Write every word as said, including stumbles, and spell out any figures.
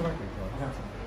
Selecting.